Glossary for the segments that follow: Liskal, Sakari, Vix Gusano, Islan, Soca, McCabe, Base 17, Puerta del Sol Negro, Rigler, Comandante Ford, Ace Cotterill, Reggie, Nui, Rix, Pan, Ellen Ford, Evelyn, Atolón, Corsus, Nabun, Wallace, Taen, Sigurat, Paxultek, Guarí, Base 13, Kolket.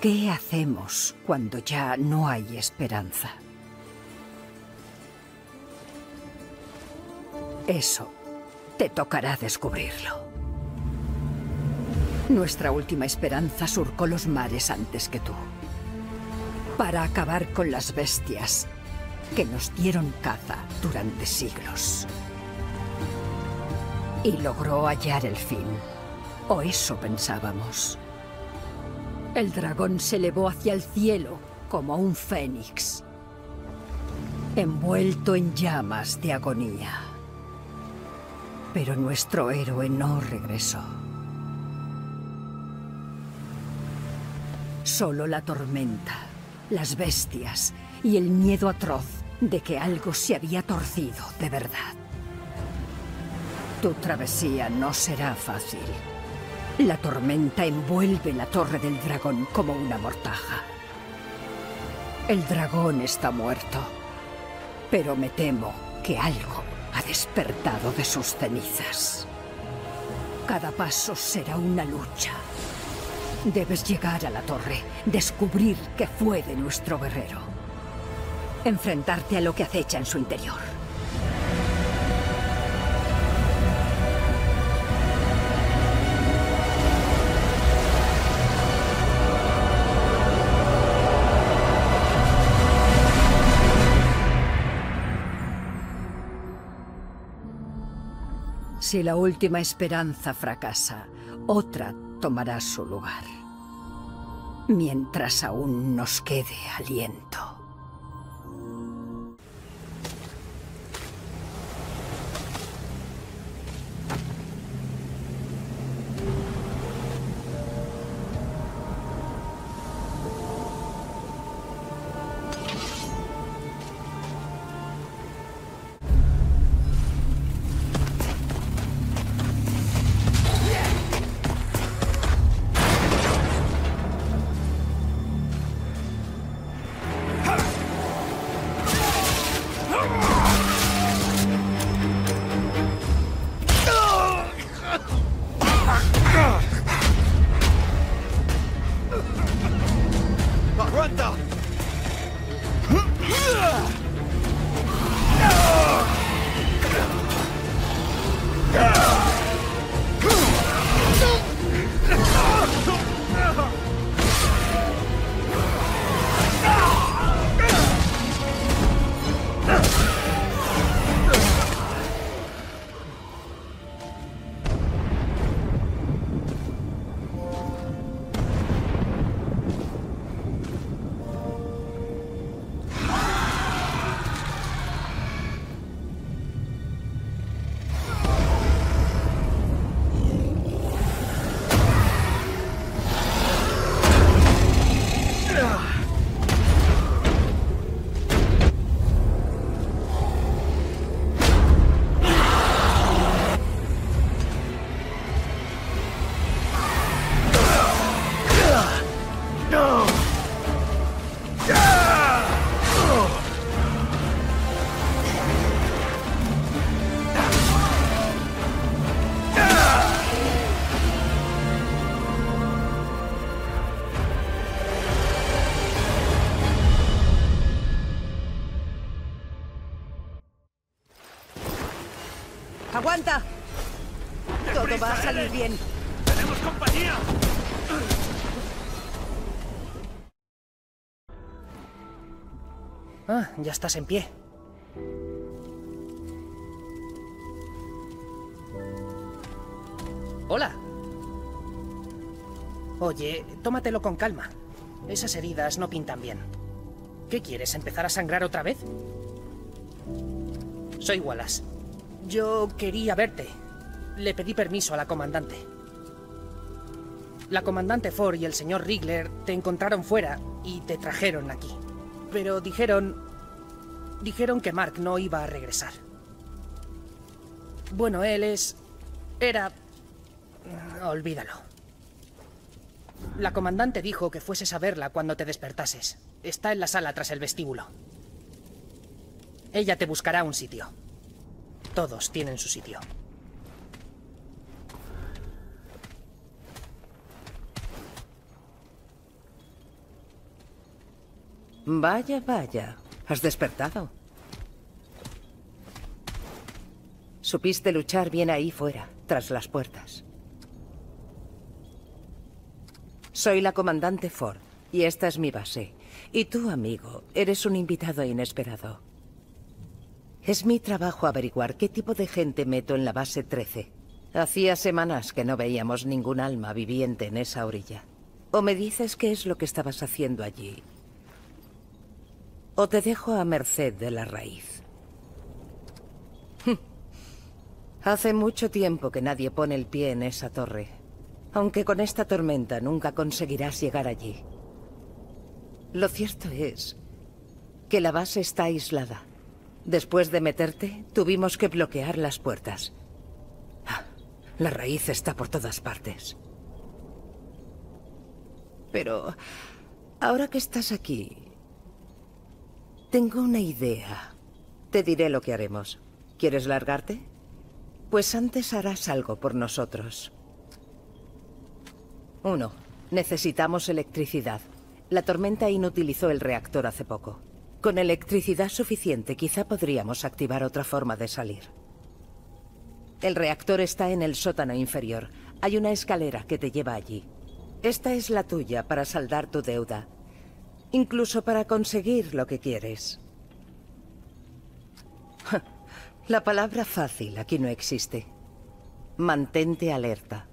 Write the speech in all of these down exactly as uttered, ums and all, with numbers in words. ¿Qué hacemos cuando ya no hay esperanza? Eso te tocará descubrirlo. Nuestra última esperanza surcó los mares antes que tú, para acabar con las bestias que nos dieron caza durante siglos. Y logró hallar el fin, o eso pensábamos. El dragón se elevó hacia el cielo como un fénix, envuelto en llamas de agonía. Pero nuestro héroe no regresó. Solo la tormenta, las bestias y el miedo atroz de que algo se había torcido de verdad. Tu travesía no será fácil. La tormenta envuelve la torre del dragón como una mortaja. El dragón está muerto, pero me temo que algo ha despertado de sus cenizas. Cada paso será una lucha. Debes llegar a la torre, descubrir qué fue de nuestro guerrero. Enfrentarte a lo que acecha en su interior. Si la última esperanza fracasa, otra tomará su lugar. Mientras aún nos quede aliento. ¡Aguanta! Todo va a salir bien. ¡Tenemos compañía! Ah, ya estás en pie. ¡Hola! Oye, tómatelo con calma. Esas heridas no pintan bien. ¿Qué quieres, empezar a sangrar otra vez? Soy Wallace. Yo quería verte. Le pedí permiso a la comandante. La comandante Ford y el señor Rigler te encontraron fuera y te trajeron aquí. Pero dijeron... Dijeron que Mark no iba a regresar. Bueno, él es... Era... Olvídalo. La comandante dijo que fueses a verla cuando te despertases. Está en la sala tras el vestíbulo. Ella te buscará un sitio. Todos tienen su sitio. Vaya, vaya. Has despertado. Supiste luchar bien ahí fuera, tras las puertas. Soy la comandante Ford, y esta es mi base. Y tú, amigo, eres un invitado inesperado. Es mi trabajo averiguar qué tipo de gente meto en la base trece. Hacía semanas que no veíamos ningún alma viviente en esa orilla. O me dices qué es lo que estabas haciendo allí, o te dejo a merced de la raíz. Hace mucho tiempo que nadie pone el pie en esa torre, aunque con esta tormenta nunca conseguirás llegar allí. Lo cierto es que la base está aislada. Después de meterte, tuvimos que bloquear las puertas. Ah, la raíz está por todas partes. Pero ahora que estás aquí, tengo una idea. Te diré lo que haremos. ¿Quieres largarte? Pues antes harás algo por nosotros. Uno, necesitamos electricidad. La tormenta inutilizó el reactor hace poco. Con electricidad suficiente, quizá podríamos activar otra forma de salir. El reactor está en el sótano inferior. Hay una escalera que te lleva allí. Esta es la tuya para saldar tu deuda. Incluso para conseguir lo que quieres. La palabra fácil aquí no existe. Mantente alerta.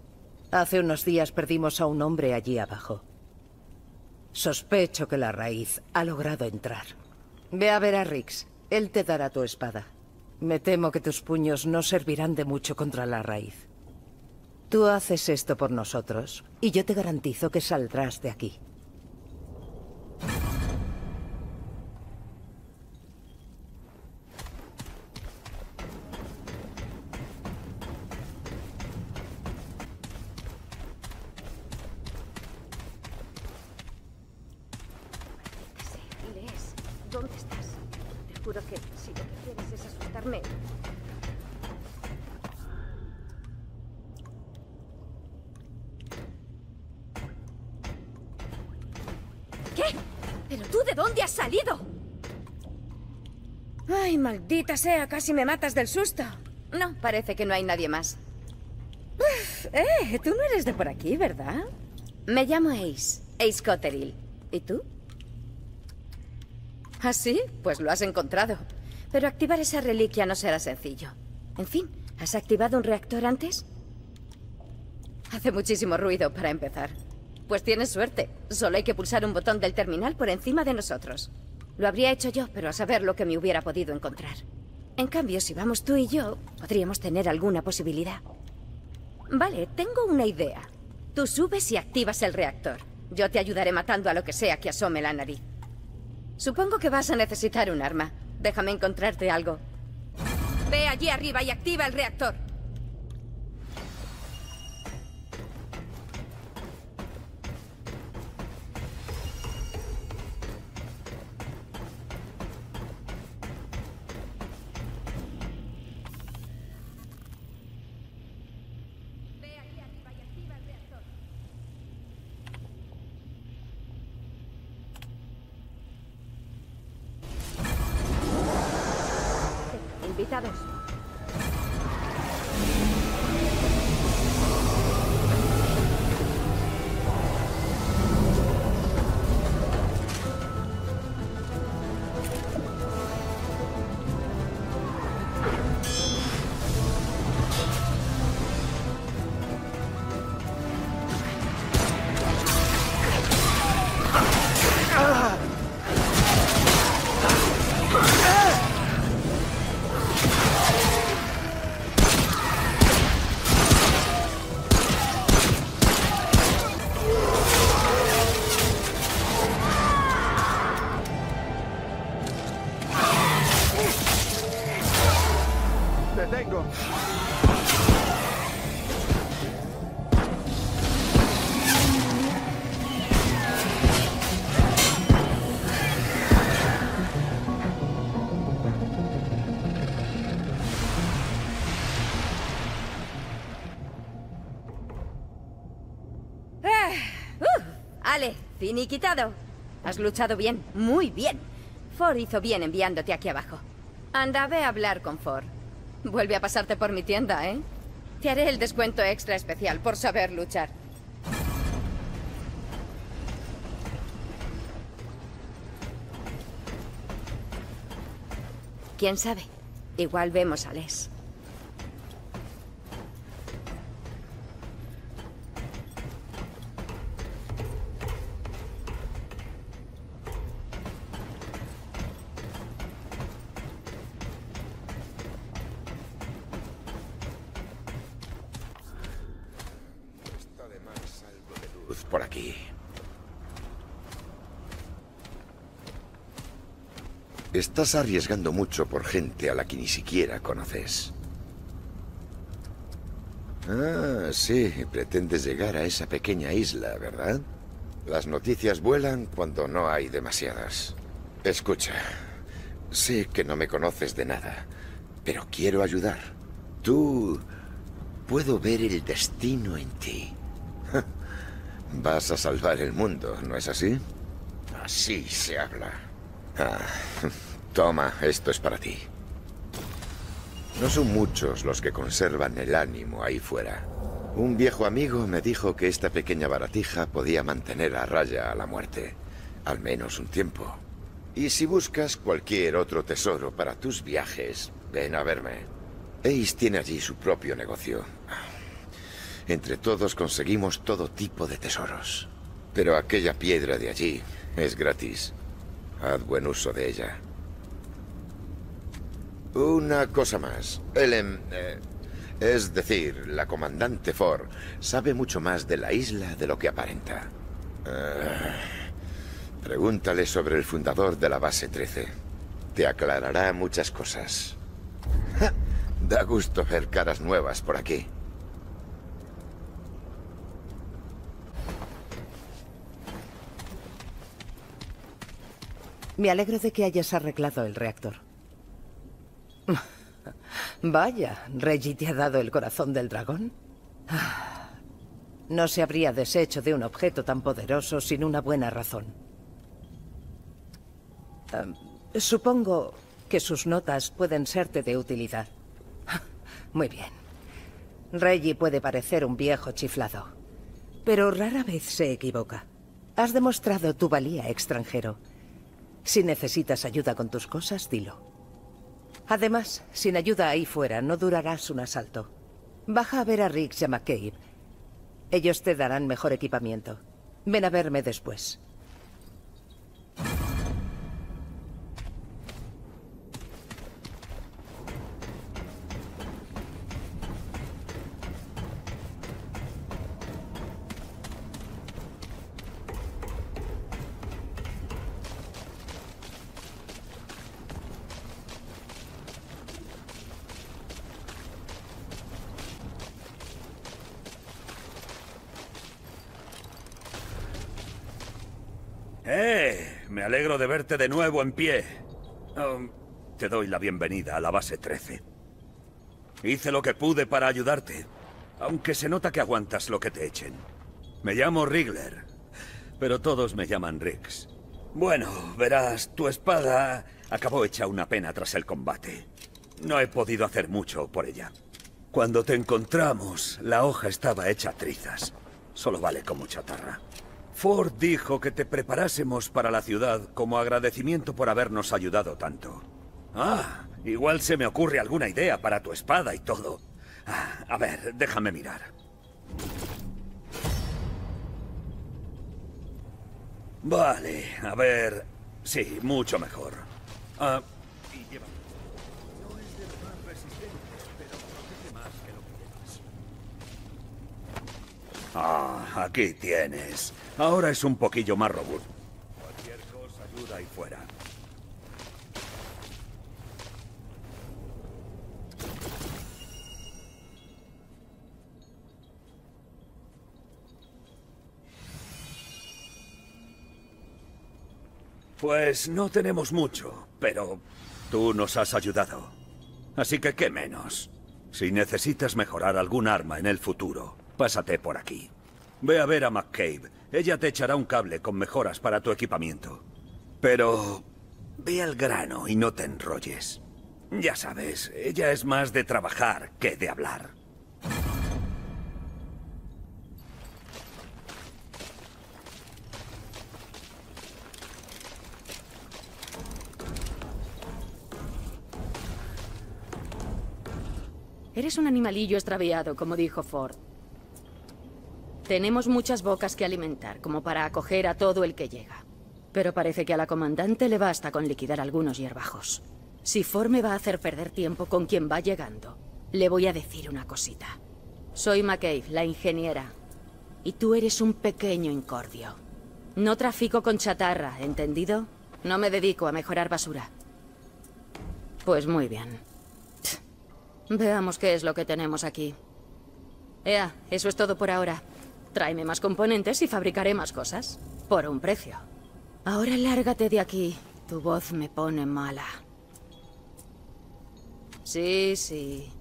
Hace unos días perdimos a un hombre allí abajo. Sospecho que la raíz ha logrado entrar. Ve a ver a Rix. Él te dará tu espada. Me temo que tus puños no servirán de mucho contra la raíz. Tú haces esto por nosotros y yo te garantizo que saldrás de aquí. Maldita sea, casi me matas del susto. No, parece que no hay nadie más. Uf, eh, tú no eres de por aquí, ¿verdad? Me llamo Ace, Ace Cotterill. ¿Y tú? ¿Ah, sí? Pues lo has encontrado. Pero activar esa reliquia no será sencillo. En fin, ¿has activado un reactor antes? Hace muchísimo ruido para empezar. Pues tienes suerte. Solo hay que pulsar un botón del terminal por encima de nosotros. Lo habría hecho yo, pero a saber lo que me hubiera podido encontrar. En cambio, si vamos tú y yo, podríamos tener alguna posibilidad. Vale, tengo una idea. Tú subes y activas el reactor. Yo te ayudaré matando a lo que sea que asome la nariz. Supongo que vas a necesitar un arma. Déjame encontrarte algo. Ve allí arriba y activa el reactor. Finiquitado. Has luchado bien, muy bien. Ford hizo bien enviándote aquí abajo. Anda, ve a hablar con Ford. Vuelve a pasarte por mi tienda, ¿eh? Te haré el descuento extra especial por saber luchar. ¿Quién sabe? Igual vemos a Les. Estás arriesgando mucho por gente a la que ni siquiera conoces. Ah, sí, pretendes llegar a esa pequeña isla, ¿verdad? Las noticias vuelan cuando no hay demasiadas. Escucha, sé que no me conoces de nada, pero quiero ayudar. Tú... puedo ver el destino en ti. Vas a salvar el mundo, ¿no es así? Así se habla. Ah, toma, esto es para ti. No son muchos los que conservan el ánimo ahí fuera. Un viejo amigo me dijo que esta pequeña baratija podía mantener a raya a la muerte, al menos un tiempo. Y si buscas cualquier otro tesoro para tus viajes, ven a verme. Ace tiene allí su propio negocio. Entre todos conseguimos todo tipo de tesoros. Pero aquella piedra de allí es gratis. Haz buen uso de ella. Una cosa más. Ellen, eh, es decir, la comandante Ford sabe mucho más de la isla de lo que aparenta. Uh, pregúntale sobre el fundador de la base trece. Te aclarará muchas cosas. Ja, da gusto ver caras nuevas por aquí. Me alegro de que hayas arreglado el reactor. Vaya, Reggie te ha dado el corazón del dragón. No se habría deshecho de un objeto tan poderoso sin una buena razón. Um, supongo que sus notas pueden serte de utilidad. Muy bien. Reggie puede parecer un viejo chiflado, pero rara vez se equivoca. Has demostrado tu valía, extranjero. Si necesitas ayuda con tus cosas, dilo. Además, sin ayuda ahí fuera, no durarás un asalto. Baja a ver a Rix y a McCabe. Ellos te darán mejor equipamiento. Ven a verme después. Me alegro de verte de nuevo en pie. Um, te doy la bienvenida a la base trece. Hice lo que pude para ayudarte, aunque se nota que aguantas lo que te echen. Me llamo Rigler, pero todos me llaman Rix. Bueno, verás, tu espada acabó hecha una pena tras el combate. No he podido hacer mucho por ella. Cuando te encontramos, la hoja estaba hecha trizas. Solo vale como chatarra. Ford dijo que te preparásemos para la ciudad como agradecimiento por habernos ayudado tanto. Ah, igual se me ocurre alguna idea para tu espada y todo. Ah, a ver, déjame mirar. Vale, a ver... Sí, mucho mejor. Ah, y lleva... No es de lo más resistente, pero protege más que lo que llevas. Ah, aquí tienes. Ahora es un poquillo más robusto. Cualquier cosa ayuda ahí fuera. Pues no tenemos mucho, pero tú nos has ayudado. Así que qué menos. Si necesitas mejorar algún arma en el futuro, pásate por aquí. Ve a ver a McCabe. Ella te echará un cable con mejoras para tu equipamiento. Pero... ve al grano y no te enrolles. Ya sabes, ella es más de trabajar que de hablar. Eres un animalillo extraviado, como dijo Ford. Tenemos muchas bocas que alimentar, como para acoger a todo el que llega. Pero parece que a la comandante le basta con liquidar algunos hierbajos. Si Ford me va a hacer perder tiempo con quien va llegando, le voy a decir una cosita. Soy McCabe, la ingeniera. Y tú eres un pequeño incordio. No trafico con chatarra, ¿entendido? No me dedico a mejorar basura. Pues muy bien. Veamos qué es lo que tenemos aquí. Ea, eso es todo por ahora. Tráeme más componentes y fabricaré más cosas. Por un precio. Ahora lárgate de aquí. Tu voz me pone mala. Sí, sí.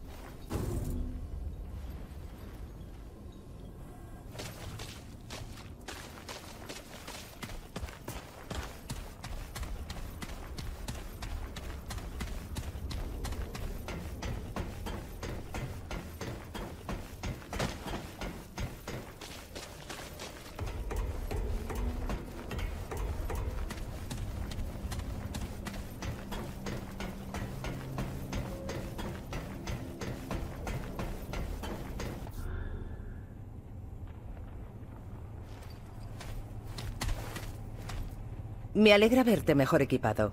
Me alegra verte mejor equipado.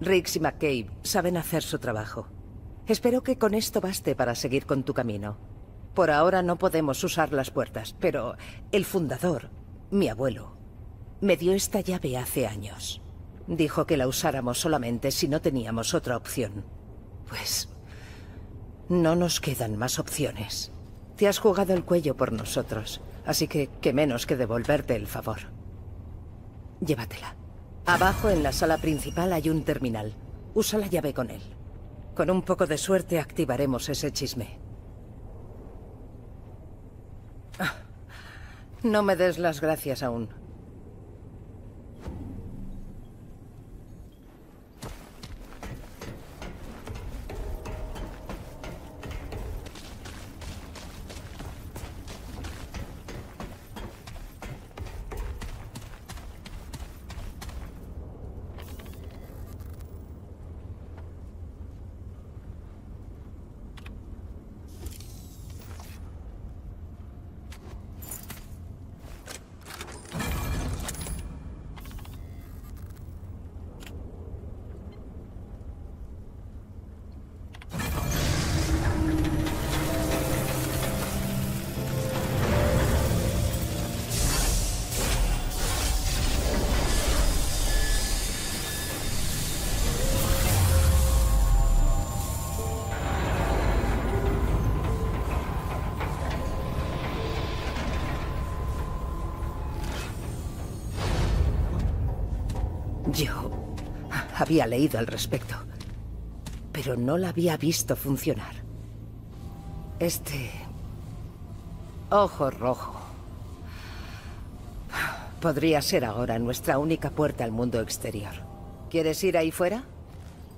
Riggs y McCabe saben hacer su trabajo. Espero que con esto baste para seguir con tu camino. Por ahora no podemos usar las puertas, pero el fundador, mi abuelo, me dio esta llave hace años. Dijo que la usáramos solamente si no teníamos otra opción. Pues no nos quedan más opciones. Te has jugado el cuello por nosotros, así que qué menos que devolverte el favor. Llévatela. Abajo, en la sala principal, hay un terminal. Usa la llave con él. Con un poco de suerte activaremos ese chisme. No me des las gracias aún. Yo había leído al respecto, pero no la había visto funcionar. Este... ojo rojo... podría ser ahora nuestra única puerta al mundo exterior. ¿Quieres ir ahí fuera?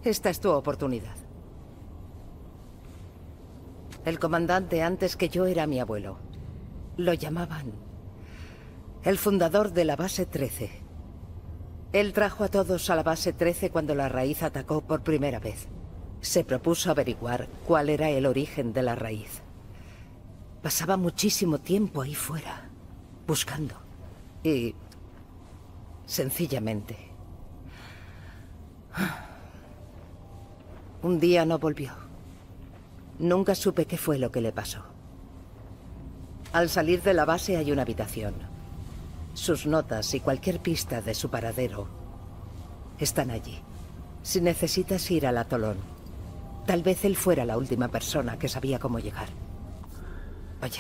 Esta es tu oportunidad. El comandante antes que yo era mi abuelo. Lo llamaban... el fundador de la base trece. Él trajo a todos a la base trece cuando la raíz atacó por primera vez. Se propuso averiguar cuál era el origen de la raíz. Pasaba muchísimo tiempo ahí fuera, buscando. Y... sencillamente... un día no volvió. Nunca supe qué fue lo que le pasó. Al salir de la base hay una habitación. Sus notas y cualquier pista de su paradero están allí. Si necesitas ir al atolón, tal vez él fuera la última persona que sabía cómo llegar. Oye,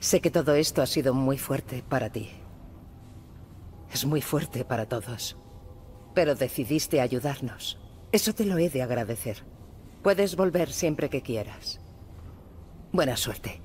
sé que todo esto ha sido muy fuerte para ti. Es muy fuerte para todos. Pero decidiste ayudarnos. Eso te lo he de agradecer. Puedes volver siempre que quieras. Buena suerte.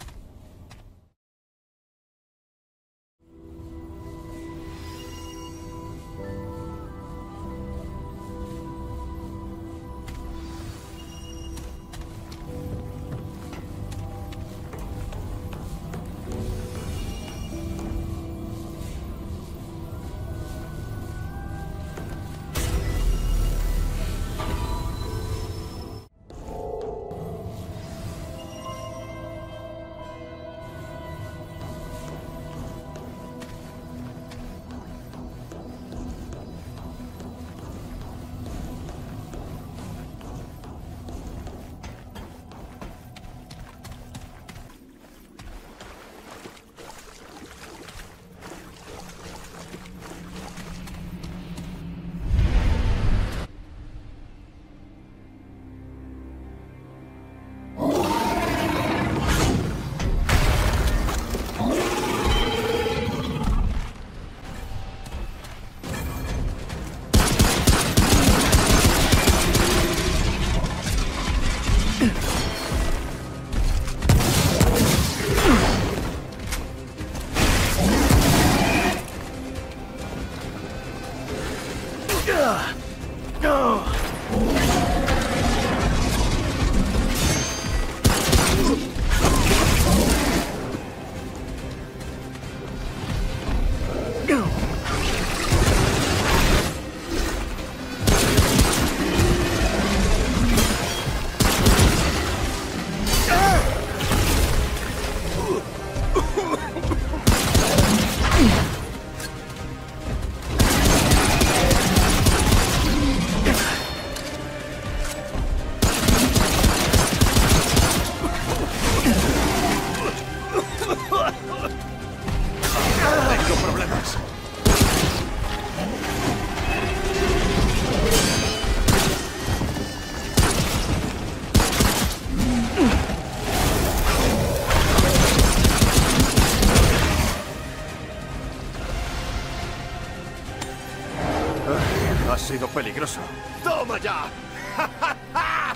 Ha sido peligroso. ¡Toma ya! ¡Ja, ja, ja!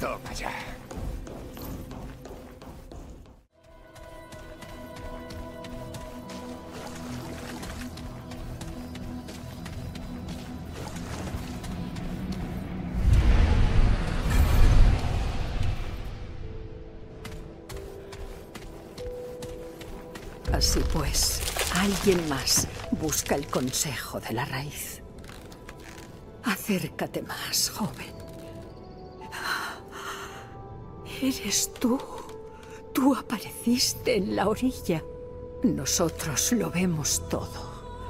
¡Toma ya! Así pues, alguien más busca el consejo de la raíz. Acércate más, joven. Eres tú. Tú apareciste en la orilla. Nosotros lo vemos todo.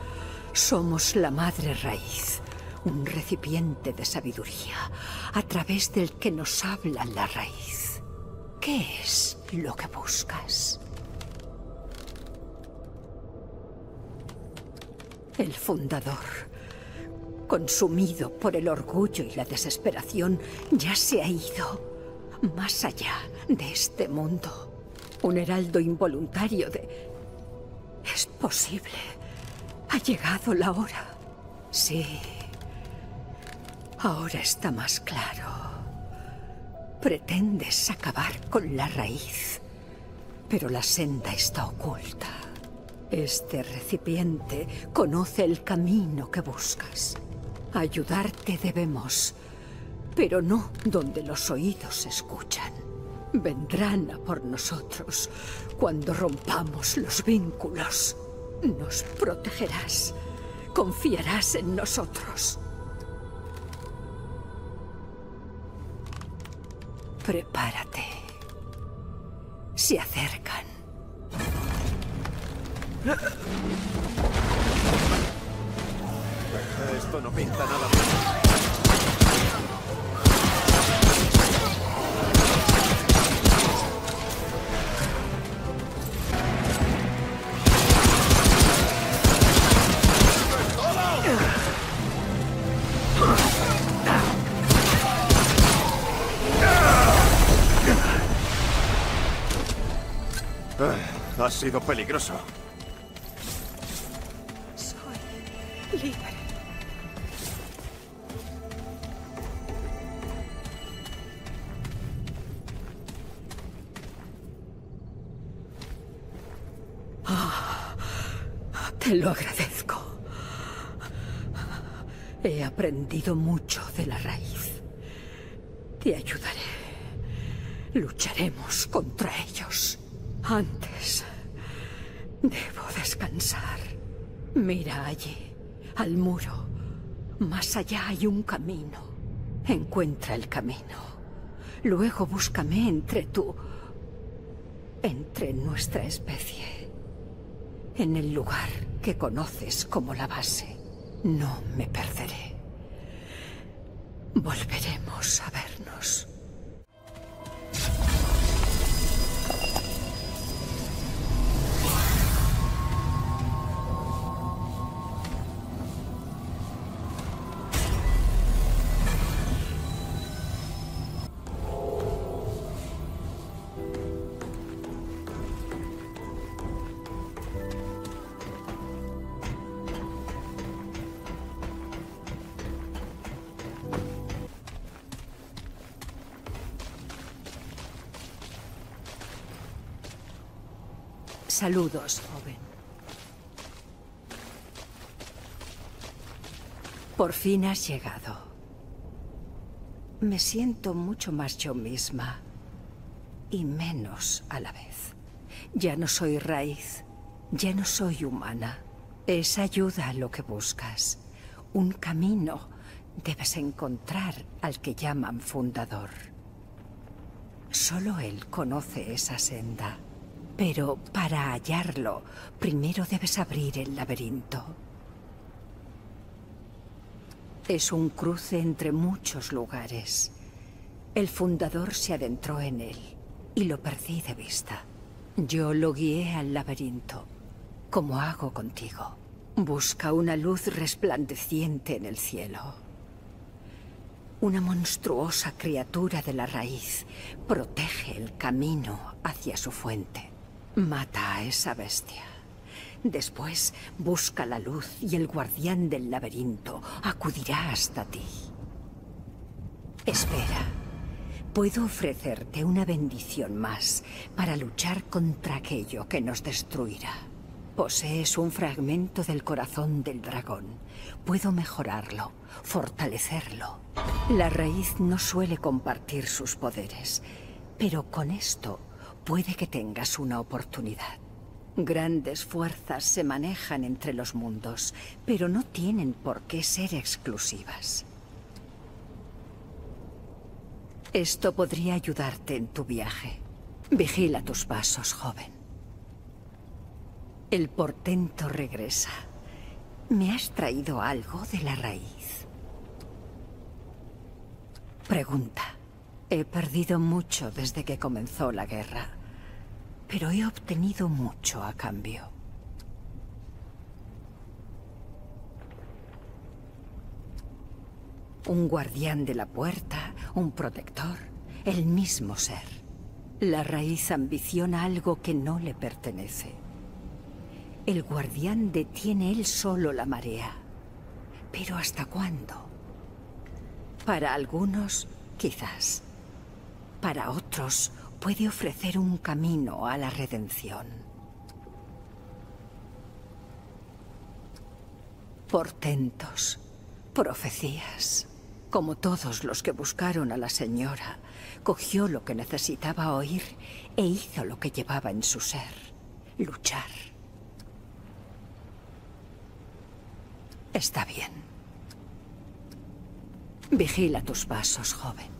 Somos la madre raíz, un recipiente de sabiduría a través del que nos habla la raíz. ¿Qué es lo que buscas? El fundador, consumido por el orgullo y la desesperación, ya se ha ido más allá de este mundo. Un heraldo involuntario de... Es posible. Ha llegado la hora. Sí. Ahora está más claro. Pretendes acabar con la raíz, pero la senda está oculta. Este recipiente conoce el camino que buscas. Ayudarte debemos, pero no donde los oídos escuchan. Vendrán a por nosotros cuando rompamos los vínculos. Nos protegerás, confiarás en nosotros. Prepárate. Se acercan. Esto no pinta nada mal. Ha sido peligroso. Soy libre. Te lo agradezco. He aprendido mucho de la raíz. Te ayudaré. Lucharemos contra ellos. Antes, debo descansar. Mira allí, al muro. Más allá hay un camino. Encuentra el camino. Luego búscame entre tú... entre nuestra especie. En el lugar que conoces como la base, no me perderé. Volveremos a vernos. Saludos, joven. Por fin has llegado. Me siento mucho más yo misma. Y menos a la vez. Ya no soy raíz. Ya no soy humana. Es ayuda lo que buscas. Un camino debes encontrar al que llaman fundador. Solo él conoce esa senda. Pero para hallarlo, primero debes abrir el laberinto. Es un cruce entre muchos lugares. El fundador se adentró en él y lo perdí de vista. Yo lo guié al laberinto, como hago contigo. Busca una luz resplandeciente en el cielo. Una monstruosa criatura de la raíz protege el camino hacia su fuente. Mata a esa bestia. Después busca la luz y el guardián del laberinto acudirá hasta ti. Espera. Puedo ofrecerte una bendición más para luchar contra aquello que nos destruirá. Posees un fragmento del corazón del dragón. Puedo mejorarlo, fortalecerlo. La raíz no suele compartir sus poderes, pero con esto puede que tengas una oportunidad. Grandes fuerzas se manejan entre los mundos, pero no tienen por qué ser exclusivas. Esto podría ayudarte en tu viaje. Vigila tus pasos, joven. El portento regresa. ¿Me has traído algo de la raíz? Pregunta. He perdido mucho desde que comenzó la guerra, pero he obtenido mucho a cambio. Un guardián de la puerta, un protector, el mismo ser. La raíz ambiciona algo que no le pertenece. El guardián detiene él solo la marea. ¿Pero hasta cuándo? Para algunos, quizás. Para otros, puede ofrecer un camino a la redención. Portentos, profecías. Como todos los que buscaron a la señora, cogió lo que necesitaba oír e hizo lo que llevaba en su ser, luchar. Está bien. Vigila tus pasos, joven.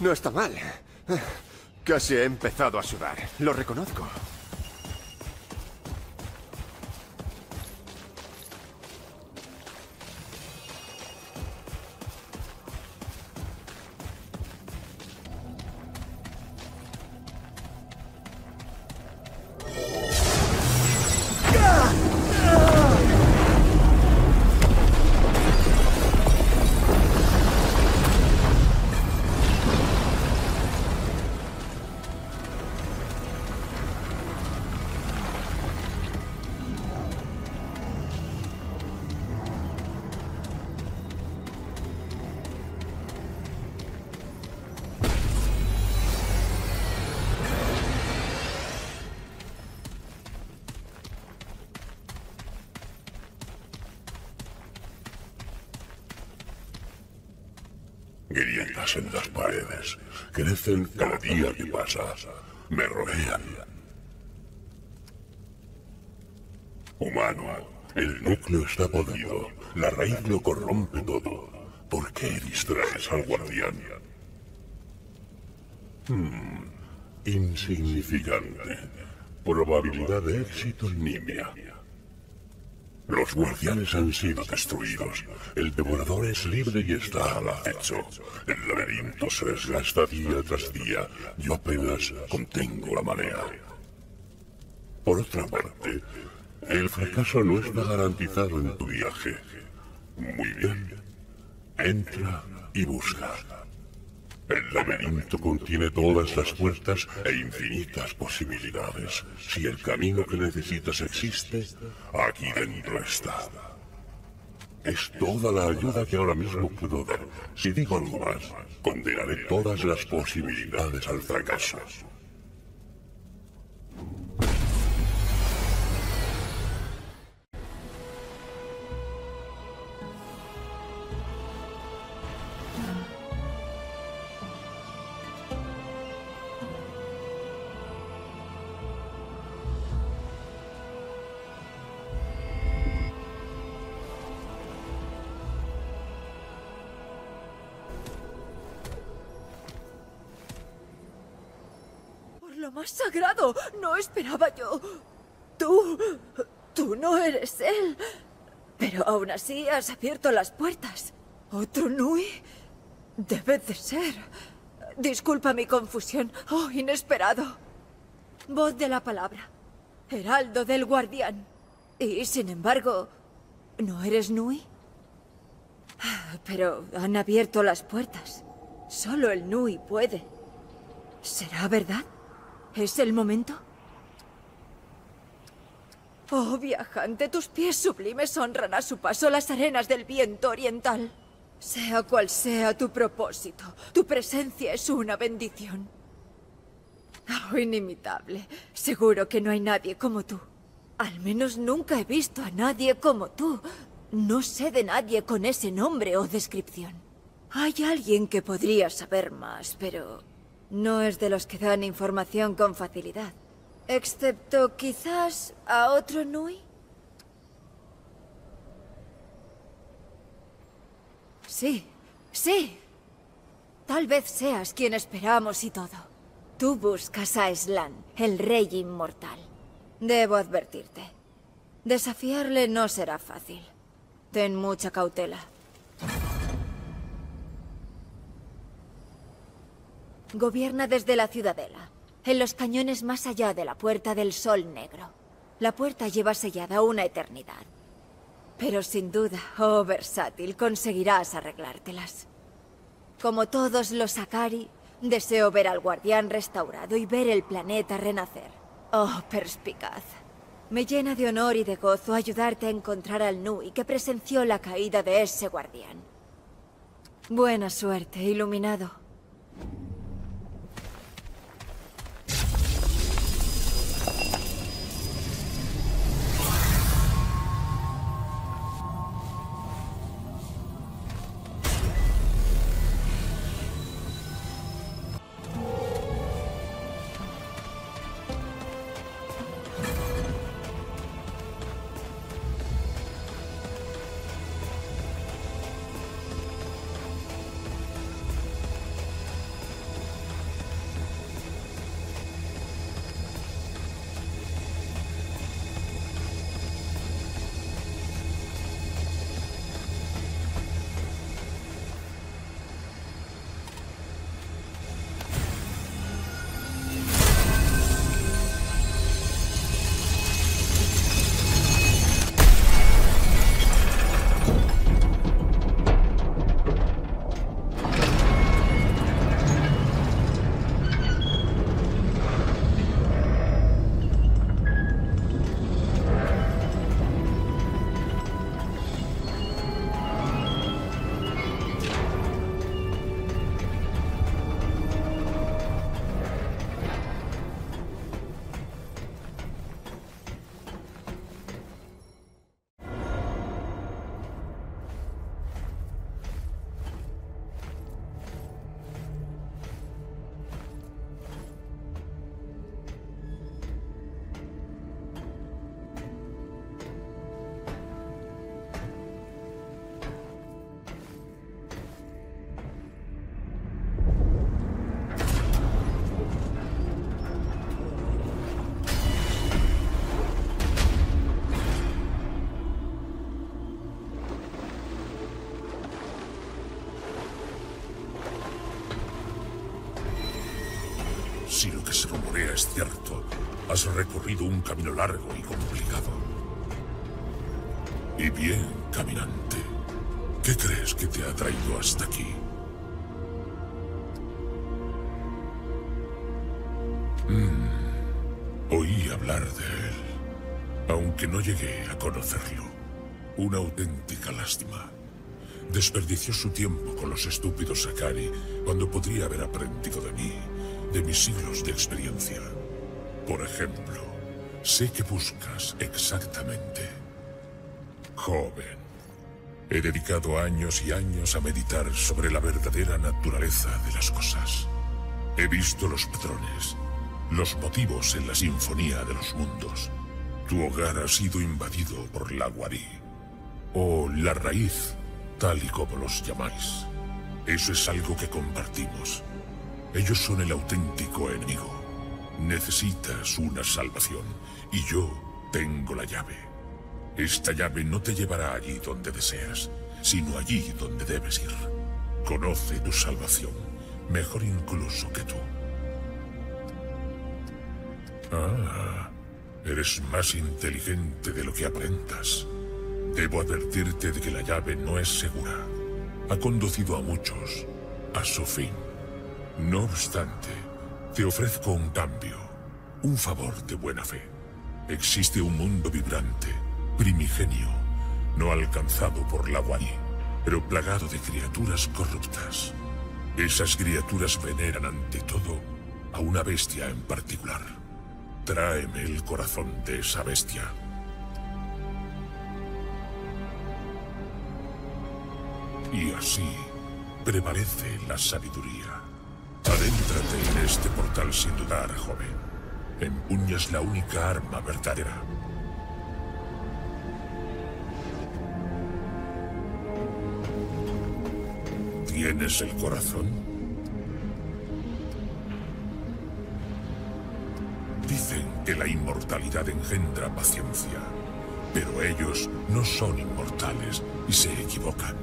No está mal. Casi he empezado a sudar. Lo reconozco. Grietas en las paredes. Crecen cada día que pasa. Me rodean. Humano, el núcleo está podrido. La raíz lo corrompe todo. ¿Por qué distraes al guardián? Hmm. Insignificante. Probabilidad de éxito nimia. Los guardianes han sido destruidos. El devorador es libre y está al acecho. El laberinto se desgasta día tras día. Yo apenas contengo la marea. Por otra parte, el fracaso no está garantizado en tu viaje. Muy bien. Entra y busca. El laberinto contiene todas las puertas e infinitas posibilidades. Si el camino que necesitas existe, aquí dentro está. Es toda la ayuda que ahora mismo puedo dar. Si digo algo más, condenaré todas las posibilidades al fracaso. ¡Sagrado! ¡No esperaba yo! ¡Tú! ¡Tú no eres él! Pero aún así has abierto las puertas. ¿Otro Nui? Debe de ser. Disculpa mi confusión. ¡Oh, inesperado! Voz de la palabra. Heraldo del guardián. Y, sin embargo, ¿no eres Nui? Pero han abierto las puertas. Solo el Nui puede. ¿Será verdad? ¿Es el momento? Oh, viajante, tus pies sublimes honran a su paso las arenas del viento oriental. Sea cual sea tu propósito, tu presencia es una bendición. Oh, inimitable. Seguro que no hay nadie como tú. Al menos nunca he visto a nadie como tú. No sé de nadie con ese nombre o descripción. Hay alguien que podría saber más, pero... no es de los que dan información con facilidad. Excepto, quizás, a otro Nui. Sí, sí. Tal vez seas quien esperamos y todo. Tú buscas a Islan, el rey inmortal. Debo advertirte. Desafiarle no será fácil. Ten mucha cautela. Gobierna desde la ciudadela, en los cañones más allá de la Puerta del Sol Negro. La puerta lleva sellada una eternidad. Pero sin duda, oh versátil, conseguirás arreglártelas. Como todos los Sakari, deseo ver al guardián restaurado y ver el planeta renacer. Oh, perspicaz. Me llena de honor y de gozo ayudarte a encontrar al Nui que presenció la caída de ese guardián. Buena suerte, iluminado. Has recorrido un camino largo y complicado. Y bien, caminante, ¿qué crees que te ha traído hasta aquí? Mm, oí hablar de él, aunque no llegué a conocerlo. Una auténtica lástima. Desperdició su tiempo con los estúpidos Sakari cuando podría haber aprendido de mí, de mis siglos de experiencia. Por ejemplo, sé que buscas exactamente. Joven, he dedicado años y años a meditar sobre la verdadera naturaleza de las cosas. He visto los patrones, los motivos en la sinfonía de los mundos. Tu hogar ha sido invadido por la guarí, o la raíz, tal y como los llamáis. Eso es algo que compartimos. Ellos son el auténtico enemigo. Necesitas una salvación, y yo tengo la llave. Esta llave no te llevará allí donde deseas, sino allí donde debes ir. Conoce tu salvación, mejor incluso que tú. Ah, eres más inteligente de lo que aparentas. Debo advertirte de que la llave no es segura. Ha conducido a muchos a su fin. No obstante, te ofrezco un cambio, un favor de buena fe. Existe un mundo vibrante, primigenio, no alcanzado por la guarí, pero plagado de criaturas corruptas. Esas criaturas veneran ante todo a una bestia en particular. Tráeme el corazón de esa bestia. Y así prevalece la sabiduría. Adéntrate en este portal sin dudar, joven. Empuñas la única arma verdadera. ¿Tienes el corazón? Dicen que la inmortalidad engendra paciencia, pero ellos no son inmortales y se equivocan.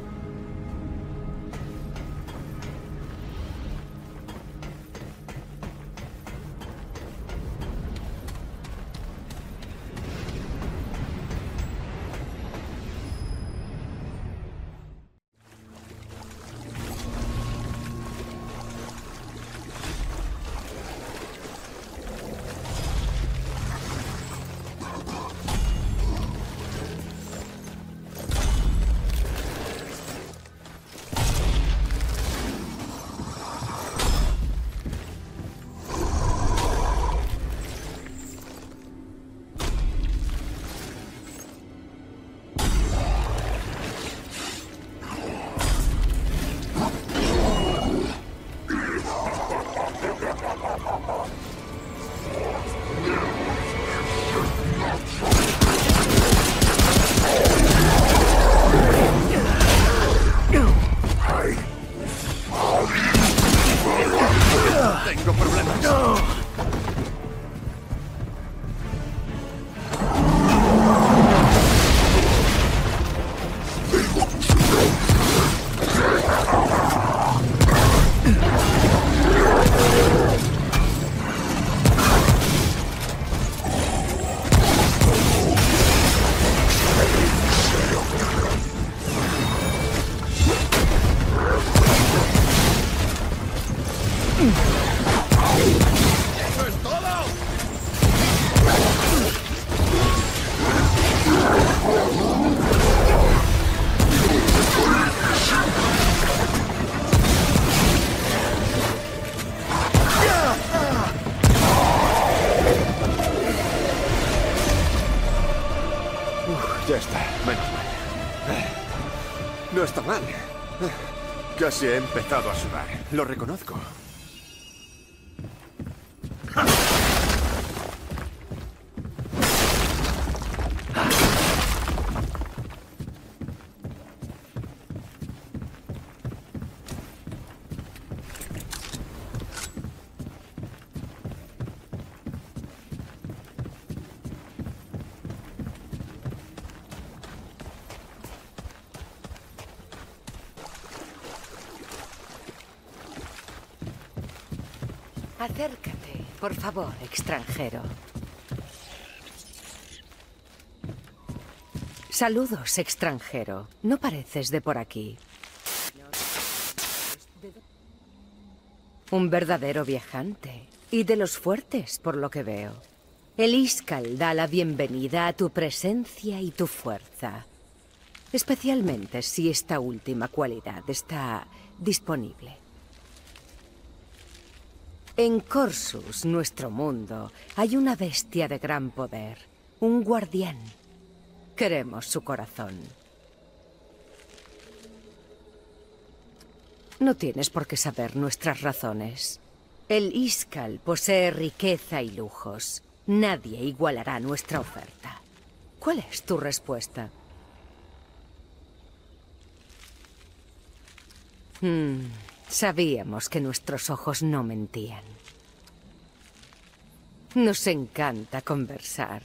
Casi he empezado a sudar. Lo reconozco. Acércate, por favor, extranjero. Saludos, extranjero. No pareces de por aquí. Un verdadero viajante. Y de los fuertes, por lo que veo. El Liskal da la bienvenida a tu presencia y tu fuerza. Especialmente si esta última cualidad está disponible. En Corsus, nuestro mundo, hay una bestia de gran poder. Un guardián. Queremos su corazón. No tienes por qué saber nuestras razones. El Liskal posee riqueza y lujos. Nadie igualará nuestra oferta. ¿Cuál es tu respuesta? Hmm, sabíamos que nuestros ojos no mentían. Nos encanta conversar.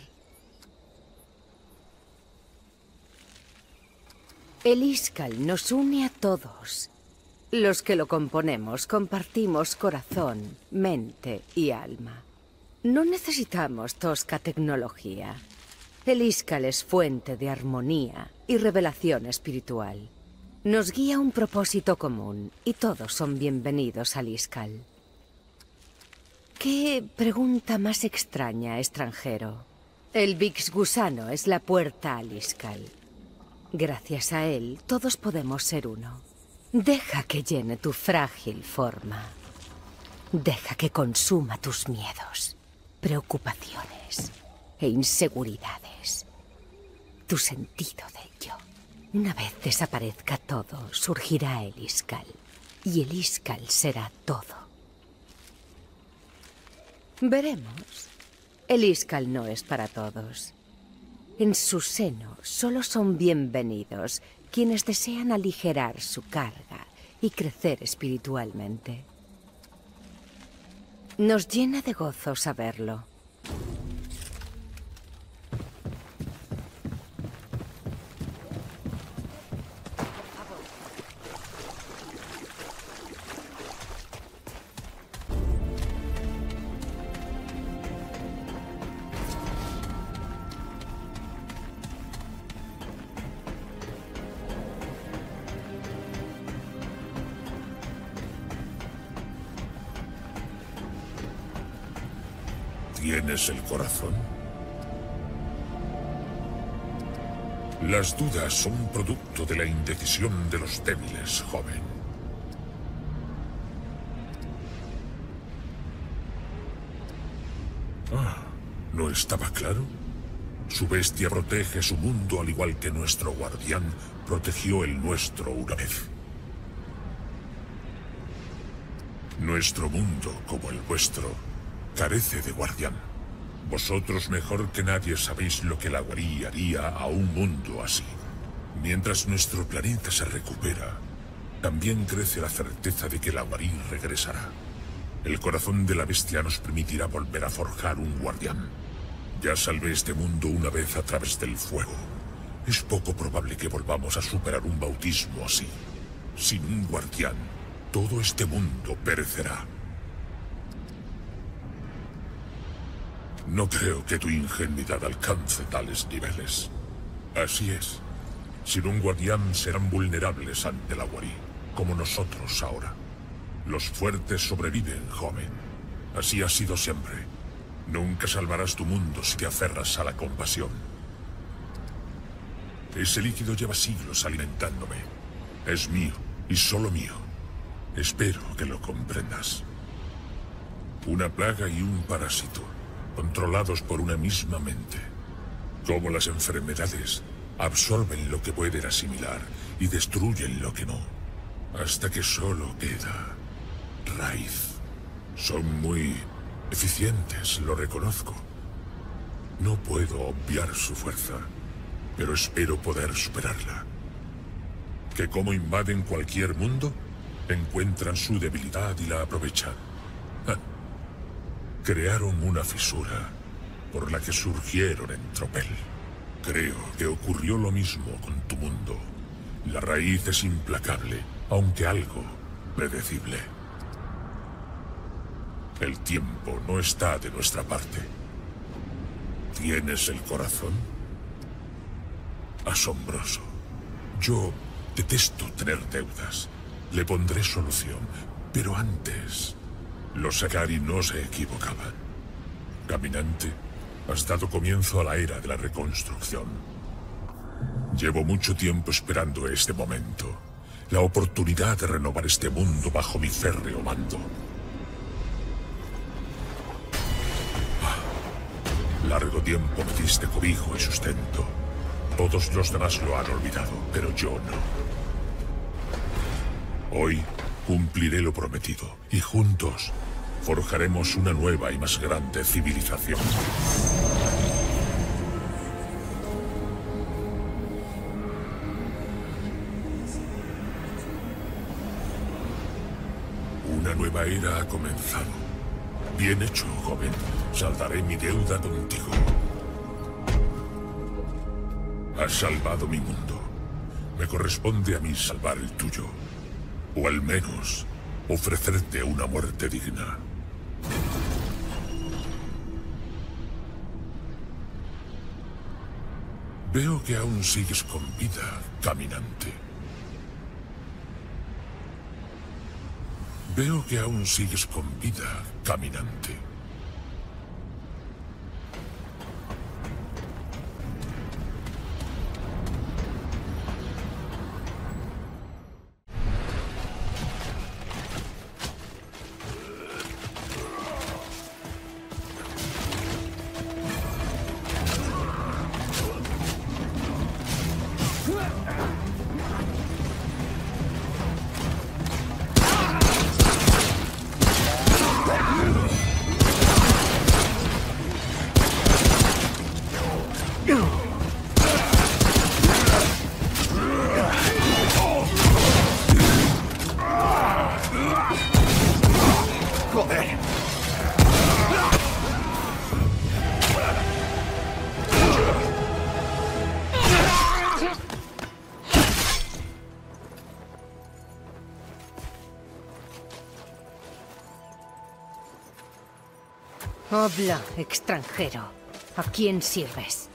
El Liskal nos une a todos. Los que lo componemos compartimos corazón, mente y alma. No necesitamos tosca tecnología. El Liskal es fuente de armonía y revelación espiritual. Nos guía un propósito común y todos son bienvenidos al Liskal. ¿Qué pregunta más extraña, extranjero? El Vix Gusano es la puerta al Liskal. Gracias a él, todos podemos ser uno. Deja que llene tu frágil forma. Deja que consuma tus miedos, preocupaciones e inseguridades. Tu sentido del yo. Una vez desaparezca todo, surgirá el Liskal. Y el Liskal será todo. Veremos. El Liskal no es para todos. En su seno solo son bienvenidos quienes desean aligerar su carga y crecer espiritualmente. Nos llena de gozo saberlo. Tienes el corazón. Las dudas son producto de la indecisión de los débiles, joven. Ah, ¿no estaba claro? Su bestia protege su mundo al igual que nuestro guardián protegió el nuestro una vez. Nuestro mundo, como el vuestro, carece de guardián. Vosotros mejor que nadie sabéis lo que la Guarí haría a un mundo así. Mientras nuestro planeta se recupera, también crece la certeza de que la Guarí regresará. El corazón de la bestia nos permitirá volver a forjar un guardián. Ya salvé este mundo una vez a través del fuego. Es poco probable que volvamos a superar un bautismo así. Sin un guardián, todo este mundo perecerá. No creo que tu ingenuidad alcance tales niveles. Así es. Sin un guardián serán vulnerables ante la Guarí, como nosotros ahora. Los fuertes sobreviven, joven. Así ha sido siempre. Nunca salvarás tu mundo si te aferras a la compasión. Ese líquido lleva siglos alimentándome. Es mío, y solo mío. Espero que lo comprendas. Una plaga y un parásito. Controlados por una misma mente. Como las enfermedades, absorben lo que pueden asimilar y destruyen lo que no, hasta que solo queda raíz. Son muy eficientes, lo reconozco. No puedo obviar su fuerza, pero espero poder superarla. Que como invaden cualquier mundo, encuentran su debilidad y la aprovechan. Crearon una fisura por la que surgieron en tropel. Creo que ocurrió lo mismo con tu mundo. La raíz es implacable, aunque algo predecible. El tiempo no está de nuestra parte. ¿Tienes el corazón? asombroso. Yo detesto tener deudas. Le pondré solución, pero antes... Los Sakari no se equivocaban. Caminante, has dado comienzo a la era de la reconstrucción. Llevo mucho tiempo esperando este momento. La oportunidad de renovar este mundo bajo mi férreo mando. Ah, largo tiempo me diste cobijo y sustento. Todos los demás lo han olvidado, pero yo no. Hoy cumpliré lo prometido y juntos forjaremos una nueva y más grande civilización. Una nueva era ha comenzado. Bien hecho, joven. Saldaré mi deuda contigo. Has salvado mi mundo. Me corresponde a mí salvar el tuyo. O al menos, ofrecerte una muerte digna. Veo que aún sigues con vida, caminante. Veo que aún sigues con vida, caminante. Habla, extranjero. ¿A quién sirves?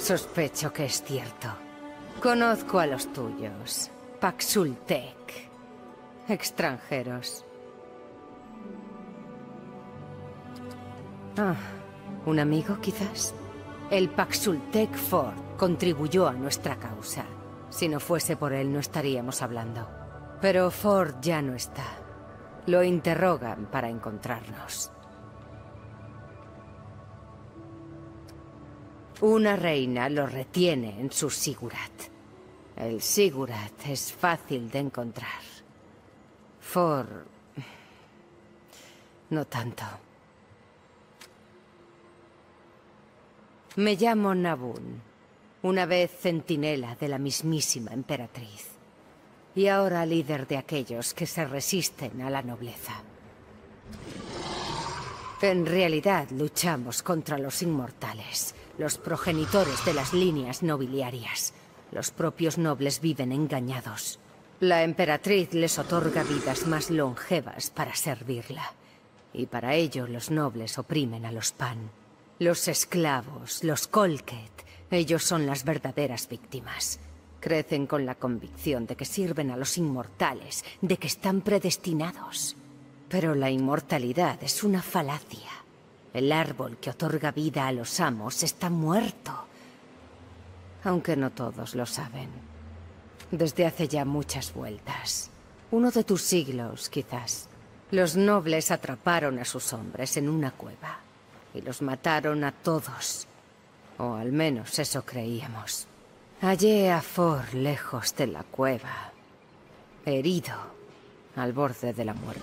Sospecho que es cierto. Conozco a los tuyos. Paxultek. Extranjeros. Ah, ¿un amigo, quizás? El Paxultek Ford contribuyó a nuestra causa. Si no fuese por él, no estaríamos hablando. Pero Ford ya no está. Lo interrogan para encontrarnos. Una reina lo retiene en su Sigurat. El Sigurat es fácil de encontrar. Ford... no tanto. Me llamo Nabun. Una vez centinela de la mismísima emperatriz. Y ahora líder de aquellos que se resisten a la nobleza. En realidad luchamos contra los inmortales, los progenitores de las líneas nobiliarias. Los propios nobles viven engañados. La emperatriz les otorga vidas más longevas para servirla. Y para ello los nobles oprimen a los Pan. Los esclavos, los Kolket... Ellos son las verdaderas víctimas. Crecen con la convicción de que sirven a los inmortales, de que están predestinados. Pero la inmortalidad es una falacia. El árbol que otorga vida a los amos está muerto. Aunque no todos lo saben. Desde hace ya muchas vueltas. Uno de tus siglos, quizás. Los nobles atraparon a sus hombres en una cueva. Y los mataron a todos. O al menos eso creíamos. Hallé a Ford lejos de la cueva. Herido. Al borde de la muerte.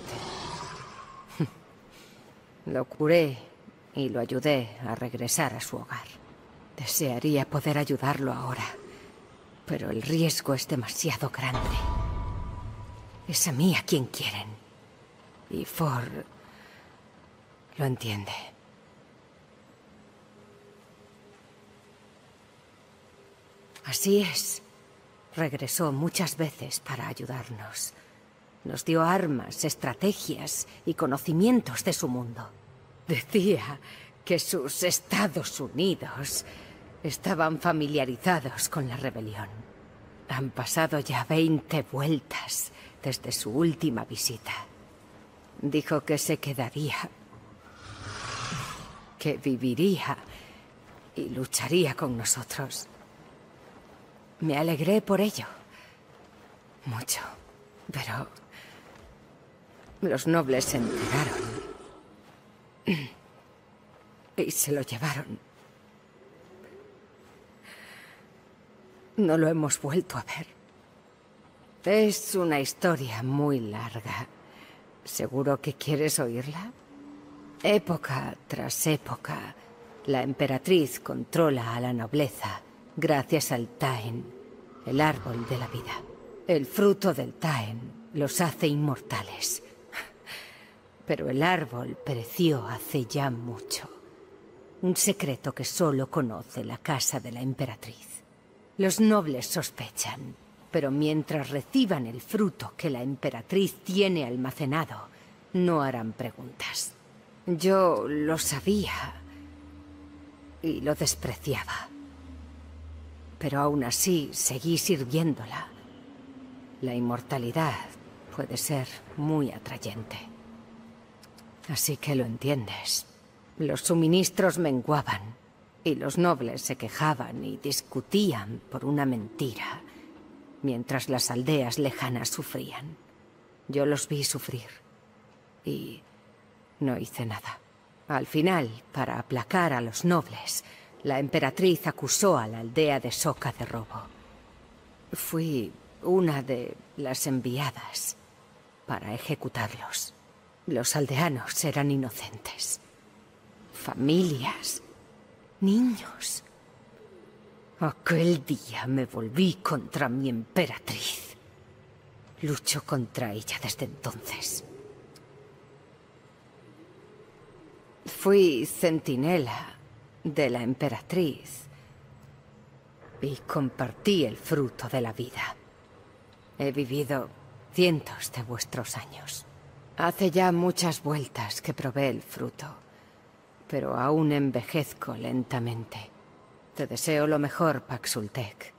Lo curé y lo ayudé a regresar a su hogar. Desearía poder ayudarlo ahora. Pero el riesgo es demasiado grande. Es a mí a quien quieren. Y Ford... lo entiende. Así es. Regresó muchas veces para ayudarnos. Nos dio armas, estrategias y conocimientos de su mundo. Decía que sus Estados Unidos estaban familiarizados con la rebelión. Han pasado ya veinte vueltas desde su última visita. Dijo que se quedaría, que viviría y lucharía con nosotros. Me alegré por ello. Mucho. Pero los nobles se enteraron y se lo llevaron. No lo hemos vuelto a ver. Es una historia muy larga. ¿Seguro que quieres oírla? Época tras época, la emperatriz controla a la nobleza gracias al Taen, el árbol de la vida. El fruto del Taen los hace inmortales. Pero el árbol pereció hace ya mucho. Un secreto que solo conoce la casa de la emperatriz. Los nobles sospechan, pero mientras reciban el fruto que la emperatriz tiene almacenado, no harán preguntas. Yo lo sabía y lo despreciaba. Pero aún así seguí sirviéndola. La inmortalidad puede ser muy atrayente. Así que lo entiendes. Los suministros menguaban y los nobles se quejaban y discutían por una mentira, mientras las aldeas lejanas sufrían. Yo los vi sufrir y no hice nada. Al final, para aplacar a los nobles, la emperatriz acusó a la aldea de Soca de robo. Fui una de las enviadas para ejecutarlos. Los aldeanos eran inocentes. Familias, niños. Aquel día me volví contra mi emperatriz. Lucho contra ella desde entonces. Fui centinela de la emperatriz y compartí el fruto de la vida. He vivido cientos de vuestros años. Hace ya muchas vueltas que probé el fruto, pero aún envejezco lentamente. Te deseo lo mejor, Paxultek.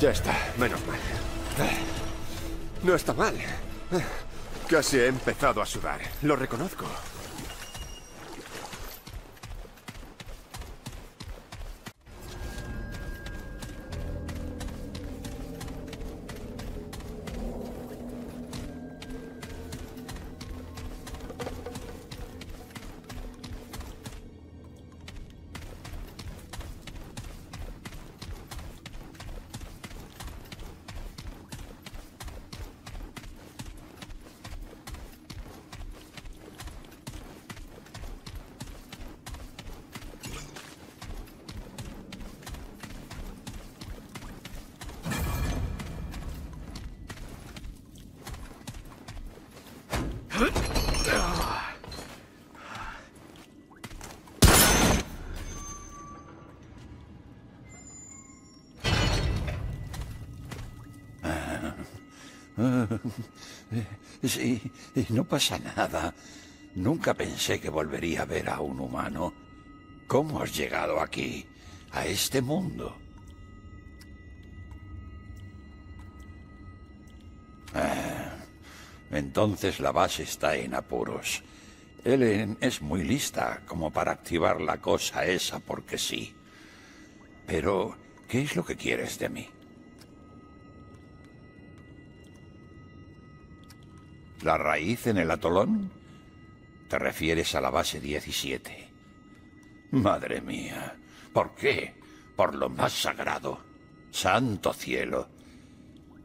Ya está, menos mal. No está mal. Casi he empezado a sudar, lo reconozco. Sí, no pasa nada. Nunca pensé que volvería a ver a un humano. ¿Cómo has llegado aquí, a este mundo? Ah, entonces la base está en apuros. Ellen es muy lista como para activar la cosa esa porque sí. Pero, ¿qué es lo que quieres de mí? ¿La raíz en el atolón? ¿Te refieres a la base diecisiete? Madre mía, ¿por qué? Por lo más sagrado. Santo cielo.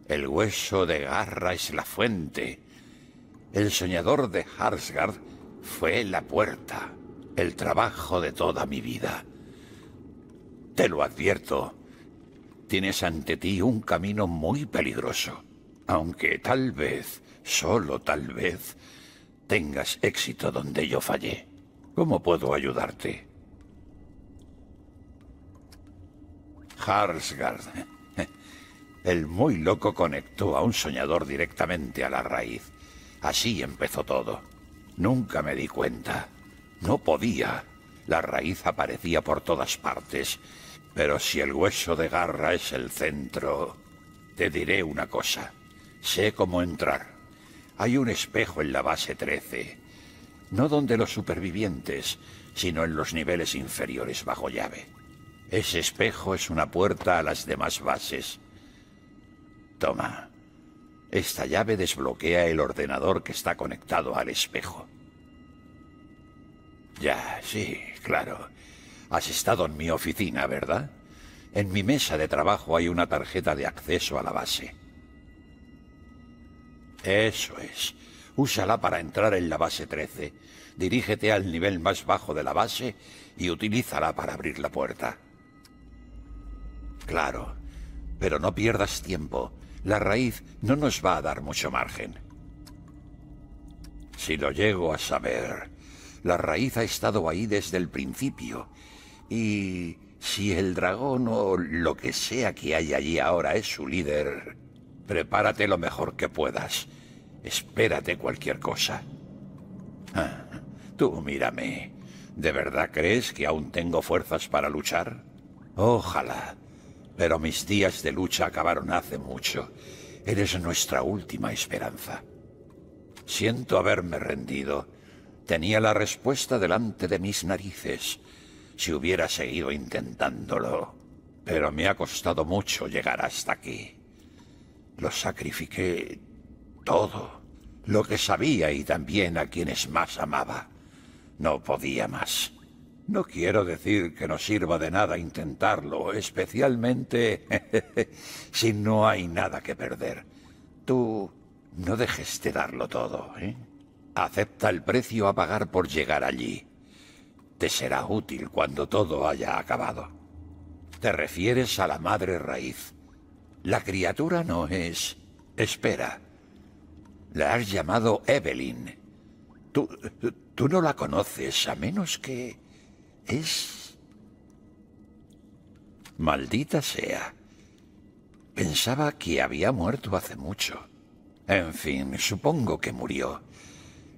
El hueso de garra es la fuente. El soñador de Harsgard fue la puerta, el trabajo de toda mi vida. Te lo advierto, tienes ante ti un camino muy peligroso, aunque tal vez, solo tal vez, tengas éxito donde yo fallé. ¿Cómo puedo ayudarte? Harsgard, el muy loco, conectó a un soñador directamente a la raíz. Así empezó todo. Nunca me di cuenta. No podía. La raíz aparecía por todas partes. Pero si el hueso de garra es el centro... Te diré una cosa. Sé cómo entrar. Hay un espejo en la base trece. No donde los supervivientes, sino en los niveles inferiores bajo llave. Ese espejo es una puerta a las demás bases. Toma. Esta llave desbloquea el ordenador que está conectado al espejo. Ya, sí, claro. Has estado en mi oficina, ¿verdad? En mi mesa de trabajo hay una tarjeta de acceso a la base. Eso es. Úsala para entrar en la base trece. Dirígete al nivel más bajo de la base y utilízala para abrir la puerta. Claro, pero no pierdas tiempo. La raíz no nos va a dar mucho margen. Si lo llego a saber, la raíz ha estado ahí desde el principio. Y si el dragón o lo que sea que hay allí ahora es su líder, prepárate lo mejor que puedas. Espérate cualquier cosa. Ah, tú mírame. ¿De verdad crees que aún tengo fuerzas para luchar? Ojalá. Pero mis días de lucha acabaron hace mucho. Eres nuestra última esperanza. Siento haberme rendido. Tenía la respuesta delante de mis narices, si hubiera seguido intentándolo. Pero me ha costado mucho llegar hasta aquí. Lo sacrifiqué todo. Lo que sabía y también a quienes más amaba. No podía más. No quiero decir que no sirva de nada intentarlo, especialmente si no hay nada que perder. Tú no dejes de darlo todo, ¿eh? Acepta el precio a pagar por llegar allí. Te será útil cuando todo haya acabado. Te refieres a la madre raíz. La criatura no es... Espera. La has llamado Evelyn. Tú, tú no la conoces, a menos que... Es... Maldita sea. Pensaba que había muerto hace mucho. En fin, supongo que murió.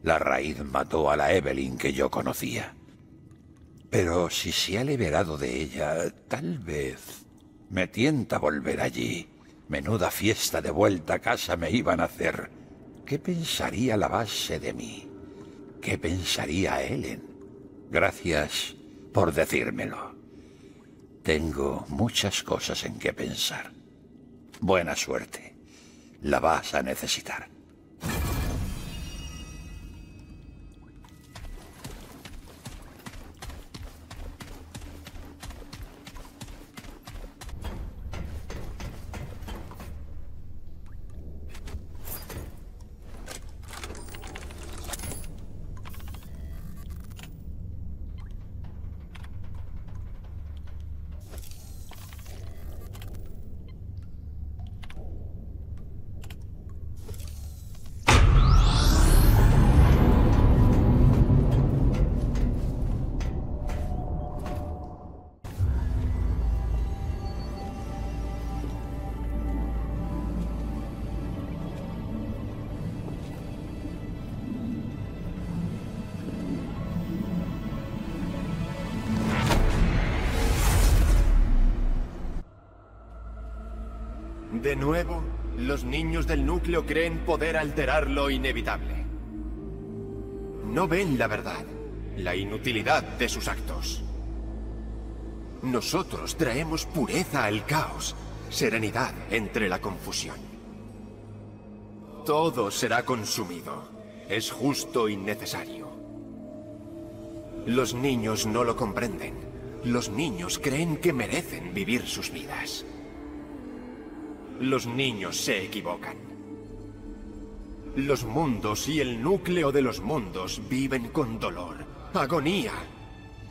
La raíz mató a la Evelyn que yo conocía. Pero si se ha liberado de ella, tal vez... Me tienta volver allí. Menuda fiesta de vuelta a casa me iban a hacer. ¿Qué pensaría la base de mí? ¿Qué pensaría Ellen? Gracias... por decírmelo. Tengo muchas cosas en que pensar. Buena suerte. La vas a necesitar. De nuevo, los niños del núcleo creen poder alterar lo inevitable. No ven la verdad, la inutilidad de sus actos. Nosotros traemos pureza al caos, serenidad entre la confusión. Todo será consumido. Es justo y necesario. Los niños no lo comprenden. Los niños creen que merecen vivir sus vidas. Los niños se equivocan. Los mundos y el núcleo de los mundos viven con dolor, agonía,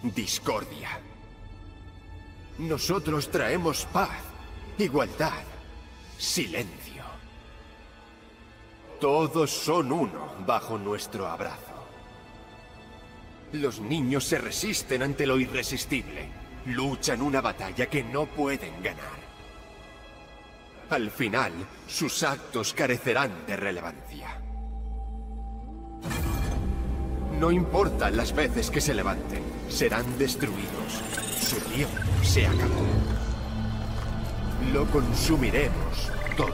discordia. Nosotros traemos paz, igualdad, silencio. Todos son uno bajo nuestro abrazo. Los niños se resisten ante lo irresistible. Luchan una batalla que no pueden ganar. Al final, sus actos carecerán de relevancia. No importa las veces que se levanten, serán destruidos. Su tiempo se acabó. Lo consumiremos todo.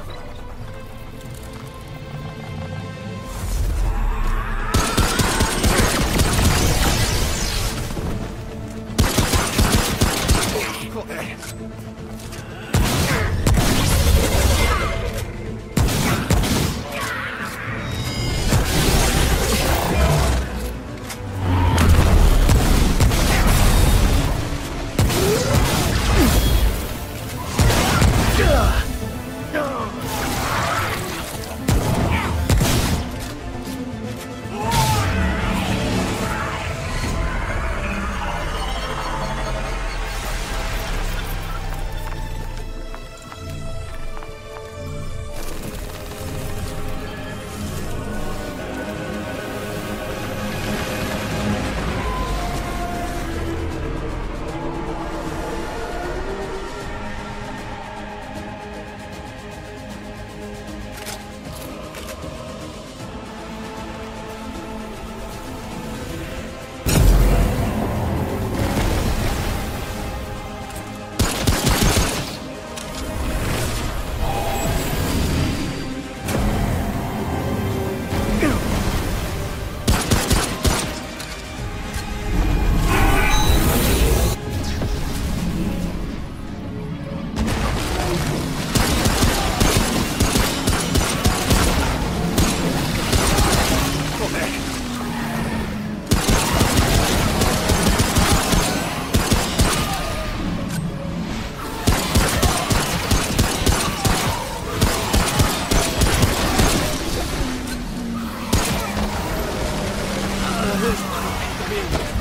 This is